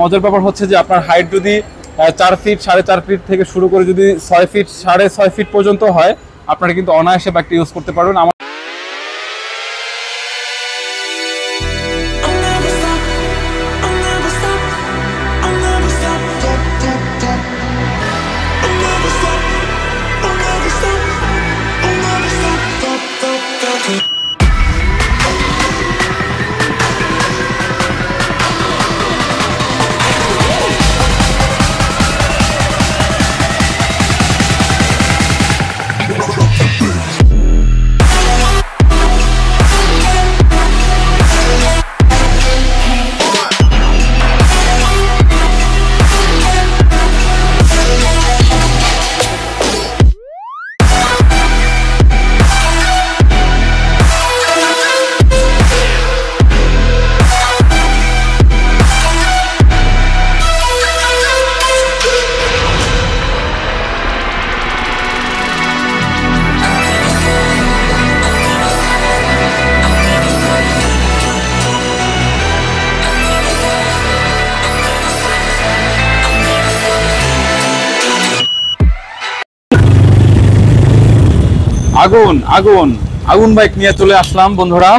মজার ব্যাপার হচ্ছে যে আপনার হাইট যদি 4 ফিট 4.5 ফিট থেকে শুরু করে যদি 6 ফিট 6.5 ফিট পর্যন্ত হয় আপনারা কিন্তু অনায়াসে ব্যাগটি ইউজ করতে পারবেন। আগুন আগুন আগুন বাইক নিয়ে চলে আসলাম বন্ধুরা।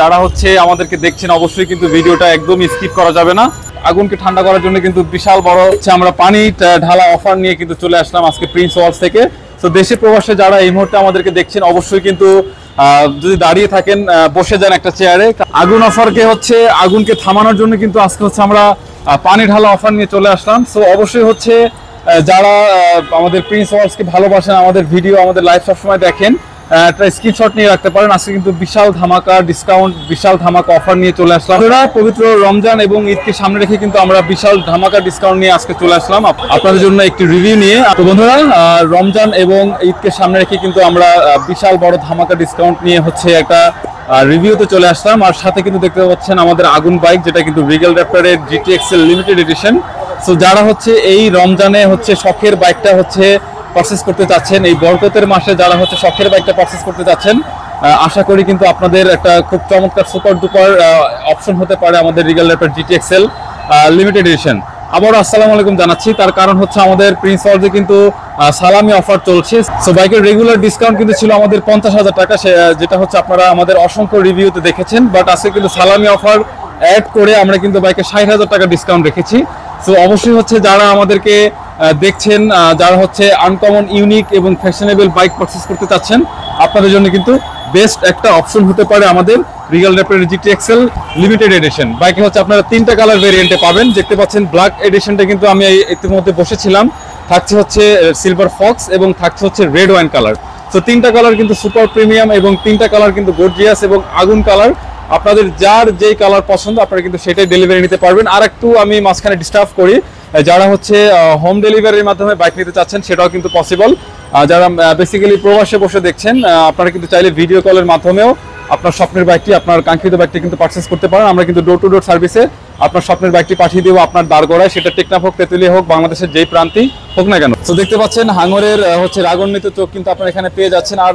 যারা হচ্ছে আমাদেরকে দেখছেন অবশ্যই কিন্তু ভিডিওটা একদম স্কিপ করা যাবে না। আগুনকে ঠান্ডা করার জন্য কিন্তু বিশাল বড় হচ্ছে আমরা পানি ঢালা অফার নিয়ে কিন্তু চলে আসলাম আজকে প্রিন্স ওয়ার্ল্ডজ থেকে। তো দেশে প্রবাসে যারা এই মুহূর্তে আমাদেরকে দেখছেন অবশ্যই কিন্তু যদি দাঁড়িয়ে থাকেন বসে যান একটা চেয়ারে। আগুন অফারকে হচ্ছে আগুনকে থামানোর জন্য কিন্তু আজকে হচ্ছে আমরা পানি ঢালা অফার নিয়ে চলে আসলাম। সো অবশ্যই হচ্ছে যারা আমাদের প্রিন্স ওয়ার্ল্ডজকে ভালোবাসেন, আমাদের ভিডিও আমাদের লাইভ সবসময় দেখেন, একটা স্ক্রিনশট নিয়ে রাখতে পারেন। আজকে কিন্তু বিশাল ধামাকা ডিসকাউন্ট, বিশাল ধামাকা অফার নিয়ে চলে আসলাম। পবিত্র রমজান এবং ঈদকে সামনে রেখে কিন্তু আমরা বিশাল ধামাকা ডিসকাউন্ট নিয়ে আজকে চলে আসলাম আপনাদের জন্য একটি রিভিউ নিয়ে। তো বন্ধুরা, রমজান এবং ঈদকে সামনে রেখে কিন্তু আমরা বিশাল বড় ধামাকা ডিসকাউন্ট নিয়ে হচ্ছে একটা রিভিউতে চলে আসলাম। আর সাথে কিন্তু দেখতে পাচ্ছেন আমাদের আগুন বাইক, যেটা কিন্তু রিগেল র্যাপ্টরের GTXL লিমিটেড এডিশন। সো যারা হচ্ছে এই রমজানে হচ্ছে শখের বাইকটা হচ্ছে পারচেজ করতে চাচ্ছেন, এই বরকতের মাসে যারা হচ্ছে শখের বাইকটা পারচেজ করতে চাচ্ছেন, আশা করি কিন্তু আপনাদের একটা খুব চমৎকার সুপার ডুপার অপশন হতে পারে আমাদের Regal Raptor GTXL limited edition. আবারও আসসালামু আলাইকুম জানাচ্ছি, তার কারণ হচ্ছে আমাদের প্রিন্স ওয়ার্ল্ডজে কিন্তু সালামি অফার চলছে। সো বাইকের রেগুলার ডিসকাউন্ট কিন্তু ছিল আমাদের 50,000 টাকা, যেটা হচ্ছে আপনারা আমাদের অসংখ্য রিভিউতে দেখেছেন। বাট আজকে কিন্তু সালামি অফার অ্যাড করে আমরা কিন্তু বাইকে 60,000 টাকা ডিসকাউন্ট রেখেছি। সো অবশ্যই হচ্ছে যারা আমাদেরকে দেখছেন, যারা হচ্ছে আনকমন, ইউনিক এবং ফ্যাশনেবল বাইক পারচেস করতে চাচ্ছেন, আপনাদের জন্য কিন্তু বেস্ট একটা অপশন হতে পারে আমাদের রিগেল র্যাপ্টরের GTXL লিমিটেড এডিশন। বাইকে হচ্ছে আপনারা 3টা কালার ভেরিয়েন্টে পাবেন। দেখতে পাচ্ছেন ব্ল্যাক এডিশনটা কিন্তু আমি ইতিমধ্যে বসেছিলাম, থাকছে হচ্ছে সিলভার ফক্স এবং থাকছে হচ্ছে রেড ওয়াইন কালার। সো 3টা কালার কিন্তু সুপার প্রিমিয়াম এবং 3টা কালার কিন্তু গর্জিয়াস এবং আগুন কালার। আপনাদের যার যেই কালার পছন্দ আপনারা কিন্তু সেটাই ডেলিভারি নিতে পারবেন। আর একটু আমি মাঝখানে ডিস্টার্ব করি, যারা হচ্ছে হোম ডেলিভারির মাধ্যমে বাইক নিতে চাচ্ছেন সেটাও কিন্তু পসিবল। যারা বেসিক্যালি প্রবাসে বসে দেখছেন, আপনারা কিন্তু চাইলে ভিডিও কলের মাধ্যমেও আপনার স্বপ্নের বাইকটি, আপনার কাঙ্ক্ষিত বাইকটি কিন্তু পারচেস করতে পারেন। আমরা কিন্তু ডোর টু ডোর সার্ভিসে আপনার স্বপ্নের বাইকটি পাঠিয়ে দেবো আপনার দাঁড়গড়ায়, সেটা টেকনাফ হোক, তেঁতুলিয়া হোক, বাংলাদেশের যেই প্রান্তেই হোক না কেন। তো দেখতে পাচ্ছেন হাঙরের হচ্ছে রাগন্বিত চোখ কিন্তু আপনারা এখানে পেয়ে যাচ্ছেন। আর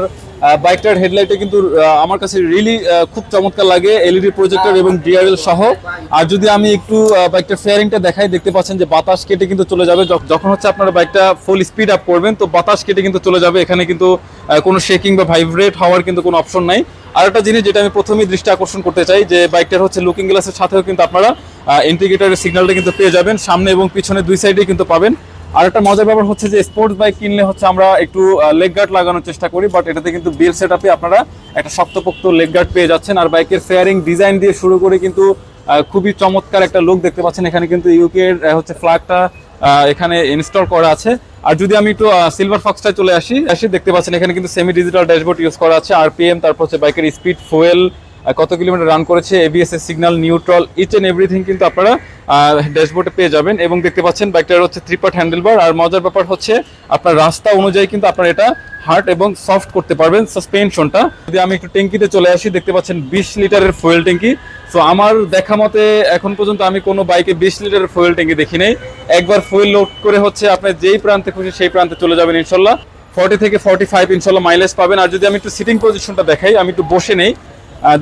বাইকটার হেডলাইটে কিন্তু আমার কাছে রিয়েলি খুব চমৎকার লাগে, LED প্রজেক্টর এবং DRL সহ। আর যদি আমি একটু বাইকটার ফেয়ারিংটা দেখাই, দেখতে পাচ্ছেন যে বাতাস কেটে কিন্তু চলে যাবে। যখন হচ্ছে আপনারা বাইকটা ফুল স্পিড আপ করবেন তো বাতাস কেটে কিন্তু চলে যাবে, এখানে কিন্তু কোনো শেকিং বা ভাইব্রেট হওয়ার কিন্তু কোনো অপশন নাই। আর একটা জিনিস যেটা আমি প্রথমেই দৃষ্টি আকর্ষণ করতে চাই, যে বাইকটার হচ্ছে লুকিং গ্লাসের সাথেও কিন্তু আপনারা ইন্ডিকেটরের সিগন্যালটা কিন্তু পেয়ে যাবেন, সামনে এবং পিছনে 2 সাইডেই কিন্তু পাবেন। আর একটা মজার ব্যাপার হচ্ছে যে স্পোর্টস বাইক কিনলে হচ্ছে আমরা একটু লেগ গার্ড লাগানোর চেষ্টা করি, বাট এটাতে কিন্তু বিল সেট আপে আপনারা একটা শক্তপোক্ত লেগ গার্ড পেয়ে যাচ্ছেন। আর বাইকের ফেয়ারিং ডিজাইন দিয়ে শুরু করে কিন্তু খুবই চমৎকার একটা লুক দেখতে পাচ্ছেন। এখানে কিন্তু ইউকের হচ্ছে ফ্ল্যাগটা এখানে ইনস্টল করা আছে। আর যদি আমি একটু সিলভার ফক্সটায় চলে আসি, দেখতে পাচ্ছেন এখানে কিন্তু সেমি ডিজিটাল ড্যাশবোর্ড ইউজ করা আছে, RPM, তারপর হচ্ছে বাইকের স্পিড, ফুয়েল, কত কিলোমিটার রান করেছে, ABS এর signal, neutral, each and everything কিন্তু আপনারা ড্যাশবোর্ডে পেয়ে যাবেন। এবং দেখতে পাচ্ছেন বাইকটার হচ্ছে 3 পার্ট হ্যান্ডেলবার। আর মজার ব্যাপার হচ্ছে আপনার রাস্তা অনুযায়ী কিন্তু আপনারা এটা হার্ড এবং সফট করতে পারবেন সাসপেনশনটা। যদি আমি একটু ট্যাঙ্কিতে চলে আসি, দেখতে পাচ্ছেন 20 লিটারের ফুয়েল ট্যাঙ্কি। সো আমার দেখা মতে এখন পর্যন্ত আমি কোনো বাইকে 20 লিটারের ফুয়েল ট্যাঙ্কি দেখি নাই। একবার ফুয়েল লোড করে হচ্ছে আপনি যেই প্রান্তে খুশি সেই প্রান্তে চলে যাবেন ইনশাল্লাহ। 40 থেকে 45 ইনশাল্লাহ মাইলেজ পাবেন। আর যদি আমি একটু সিটিং পজিশনটা দেখাই, আমি একটু বসে নেই,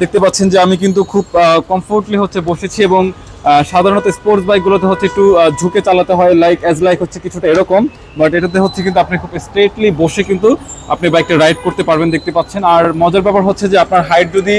দেখতে পাচ্ছেন যে আমি কিন্তু খুব কমফোর্টলি হচ্ছে বসেছি এবং সাধারণত স্পোর্টস বাইকগুলোতে হচ্ছে একটু ঝুঁকে চালাতে হয়, লাইক হচ্ছে কিছুটা এরকম, বাট এটাতে হচ্ছে কিন্তু আপনি খুব স্ট্রেটলি বসে কিন্তু আপনি বাইকটা রাইড করতে পারবেন, দেখতে পাচ্ছেন। আর মজার ব্যাপার হচ্ছে যে আপনার হাইট যদি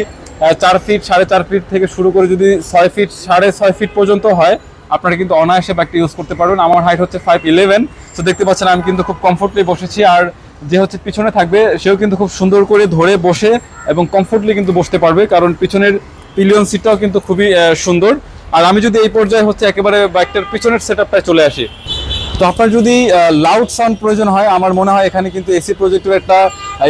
4 ফিট সাড়ে 4 ফিট থেকে শুরু করে যদি 6 ফিট সাড়ে 6 ফিট পর্যন্ত হয়, আপনারা কিন্তু অনায়াসে বাইকটা ইউজ করতে পারবেন। আমার হাইট হচ্ছে 5'11", তো দেখতে পাচ্ছেন আমি কিন্তু খুব কমফোর্টলি বসেছি। আর যে হচ্ছে পিছনে থাকবে সেও কিন্তু খুব সুন্দর করে ধরে বসে এবং কমফোর্টলি কিন্তু বসতে পারবে, কারণ পিছনের পিলিয়ন সিটটাও কিন্তু খুবই সুন্দর। আর আমি যদি এই পর্যায়ে হচ্ছে একেবারে বাইকটার পিছনের সেট আপটায় চলে আসি, তো আপনার যদি লাউড সাউন্ড প্রয়োজন হয়, আমার মনে হয় এখানে কিন্তু এসি প্রজেক্টের একটা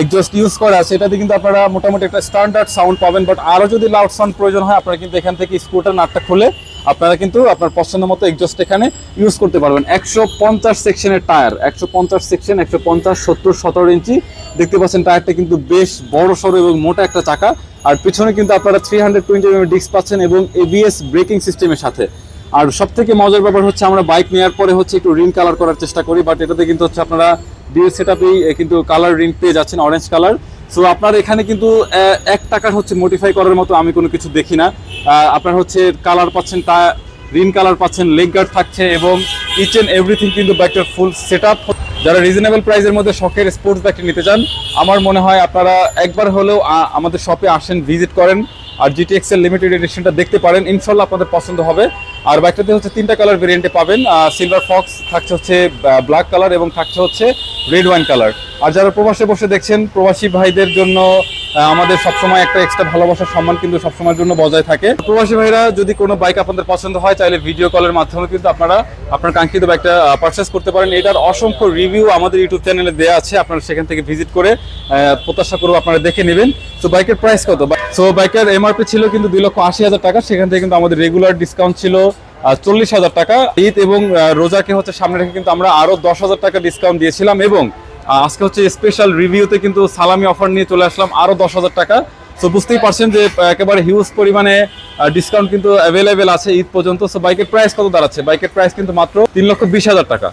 এক্সজস্ট ইউজ করা আছে, এটাতে কিন্তু আপনারা মোটামুটি একটা স্ট্যান্ডার্ড সাউন্ড পাবেন। বাট আরও যদি লাউড সাউন্ড প্রয়োজন হয়, আপনারা কিন্তু এখান থেকে স্কুটার নাটটা খুলে আপনারা কিন্তু আপনার পছন্দ মতো এক্সজস্ট এখানে ইউজ করতে পারবেন। 150 সেকশনের টায়ার, 150 সেকশন, 150/70/17 ইঞ্চি, দেখতে পাচ্ছেন টায়ারটা কিন্তু বেশ বড় সড়ো এবং মোটা একটা চাকা। আর পিছনে কিন্তু আপনারা 320mm ডিস্ক পাচ্ছেন এবং ABS ব্রেকিং সিস্টেমের সাথে। আর সবথেকে মজার ব্যাপার হচ্ছে আমরা বাইক নেওয়ার পরে হচ্ছে একটু রিং কালার করার চেষ্টা করি, বাট এটাতে কিন্তু হচ্ছে আপনারা ডিউ সেটআপেই কিন্তু কালার রিং পেয়ে যাচ্ছেন, অরেঞ্জ কালার। সো আপনার এখানে কিন্তু 1 টাকার হচ্ছে মডিফাই করার মতো আমি কোনো কিছু দেখি না। আপনার হচ্ছে কালার পাচ্ছেন, রিং কালার পাচ্ছেন, লেগ গার্ড থাকছে এবং ইচ অ্যান্ড এভরিথিং কিন্তু বাইকটার ফুল সেটআপ। যারা রিজনেবল প্রাইসের মধ্যে শখের স্পোর্টস বাইকটি নিতে চান, আমার মনে হয় আপনারা একবার হলেও আমাদের শপে আসেন, ভিজিট করেন আর GTXL লিমিটেড এডিশনটা দেখতে পারেন, ইনশাল্লাহ আপনাদের পছন্দ হবে। আর বাইকটাতে হচ্ছে 3টা কালার ভেরিয়েন্টে পাবেন, সিলভার ফক্স থাকছে, হচ্ছে ব্ল্যাক কালার এবং থাকছে হচ্ছে রেড ওয়াইন কালার। আর যারা প্রবাসে বসে দেখছেন, প্রবাসী ভাইদের জন্য আমাদের সবসময় একটা এক্সট্রা ভালোবাসার সম্মান কিন্তু সবসময়ের জন্য বজায় থাকে। প্রবাসী ভাইরা যদি কোনো বাইক আপনাদের পছন্দ হয়, চাইলে ভিডিও কলের মাধ্যমে কিন্তু আপনারা আপনার কাঙ্ক্ষিত বাইকটা পারচেস করতে পারেন। এটার অসংখ্য রিভিউ আমাদের ইউটিউব চ্যানেলে দেওয়া আছে, আপনারা সেখান থেকে ভিজিট করে প্রত্যাশা করব আপনারা দেখে নেবেন। সো বাইকের প্রাইস কত? সো বাইকের MRP ছিল কিন্তু 2,80,000 টাকা, সেখান থেকে কিন্তু আমাদের রেগুলার ডিসকাউন্ট ছিল 40,000 টাকা। ঈদ এবং রোজাকে হচ্ছে সামনে রেখে কিন্তু আমরা আরও 10,000 টাকা ডিসকাউন্ট দিয়েছিলাম এবং আজকে হচ্ছে স্পেশাল রিভিউতে কিন্তু সালামি অফার নিয়ে চলে আসলাম আরও 10,000 টাকা। সো বুঝতেই পারছেন যে একেবারে হিউজ পরিমাণে ডিসকাউন্ট কিন্তু অ্যাভেলেবেল আছে ঈদ পর্যন্ত। সো বাইকের প্রাইস কত দাঁড়াচ্ছে? বাইকের প্রাইস কিন্তু মাত্র 3,20,000 টাকা।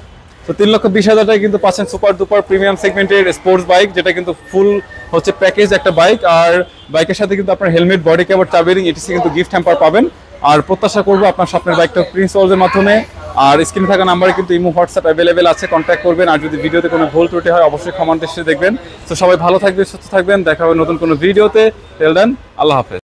তো 3,20,000 টাকা কিন্তু পাচ্ছেন সুপার ডুপার প্রিমিয়াম সেগমেন্টের স্পোর্টস বাইক, যেটা কিন্তু ফুল হচ্ছে প্যাকেজ একটা বাইক। আর বাইকের সাথে কিন্তু আপনার হেলমেট, বডি কভার, চাবিরিং এটিসি কিন্তু গিফট হ্যাম্পার পাবেন। আর প্রত্যাশা করবো আপনার স্বপ্নের বাইকটা প্রিন্স ওয়ার্ল্ডের মাধ্যমে। আর স্ক্রিনে থাকা নাম্বারে কিন্তু ইমো, হোয়াটসঅ্যাপ অ্যাভেলেবেল আছে, কন্ট্যাক্ট করবেন। আর যদি ভিডিওতে কোনো ভুল ত্রুটি হয় অবশ্যই ক্ষমার দৃষ্টিতে দেখবেন। তো সবাই ভালো থাকবেন, সুস্থ থাকবেন, দেখা হবে নতুন কোনো ভিডিওতে। টেল দেন, আল্লাহ হাফেজ।